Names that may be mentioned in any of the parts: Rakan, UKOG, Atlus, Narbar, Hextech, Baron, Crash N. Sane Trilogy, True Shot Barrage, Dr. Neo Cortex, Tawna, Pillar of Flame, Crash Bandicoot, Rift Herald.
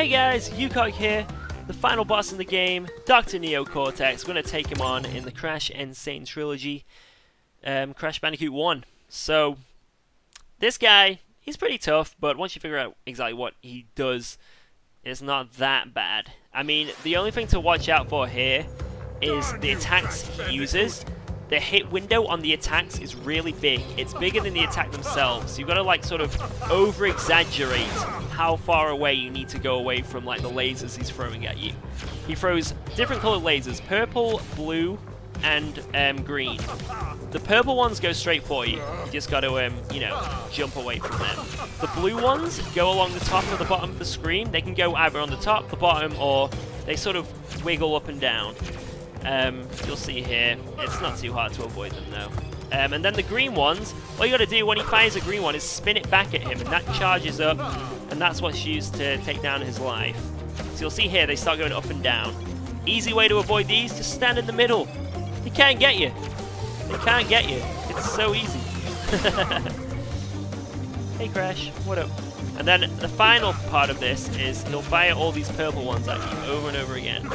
Hey guys, UKOG here, the final boss in the game, Dr. Neo Cortex. We're going to take him on in the Crash N. Sane Trilogy, Crash Bandicoot 1. So, this guy, he's pretty tough, but once you figure out exactly what he does, it's not that bad. I mean, the only thing to watch out for here is the attacks he uses. The hit window on the attacks is really big. It's bigger than the attack themselves. You've got to like sort of over-exaggerate how far away you need to go away from like the lasers he's throwing at you. He throws different colored lasers, purple, blue, and green. The purple ones go straight for you. You just got to, you know, jump away from them. The blue ones go along the top or the bottom of the screen. They can go either on the top, the bottom, or they sort of wiggle up and down. You'll see here, it's not too hard to avoid them though. And then the green ones, all you gotta do when he fires a green one is spin it back at him, and that charges up, and that's what's used to take down his life. So you'll see here, they start going up and down. Easy way to avoid these, just stand in the middle. They can't get you. They can't get you. It's so easy. Hey Crash, what up? And then the final part of this is he'll fire all these purple ones at you over and over again.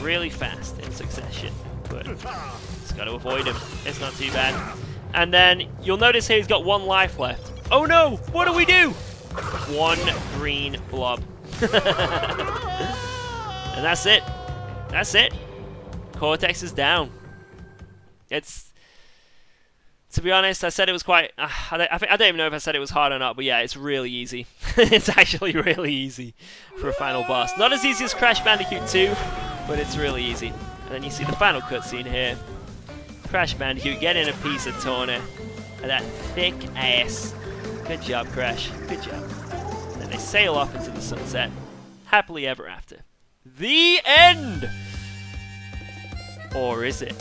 Really fast in succession, but just got to avoid him. It's not too bad. And then you'll notice here he's got one life left. Oh no! What do we do? One green blob. And that's it. That's it. Cortex is down. It's... To be honest, I said it was quite... I don't even know if I said it was hard or not, but yeah, it's really easy. It's actually really easy for a final boss. Not as easy as Crash Bandicoot 2. But it's really easy. And then you see the final cutscene here. Crash Bandicoot getting a piece of Tawna. And that thick ass. Good job, Crash. Good job. And then they sail off into the sunset. Happily ever after. The end! Or is it?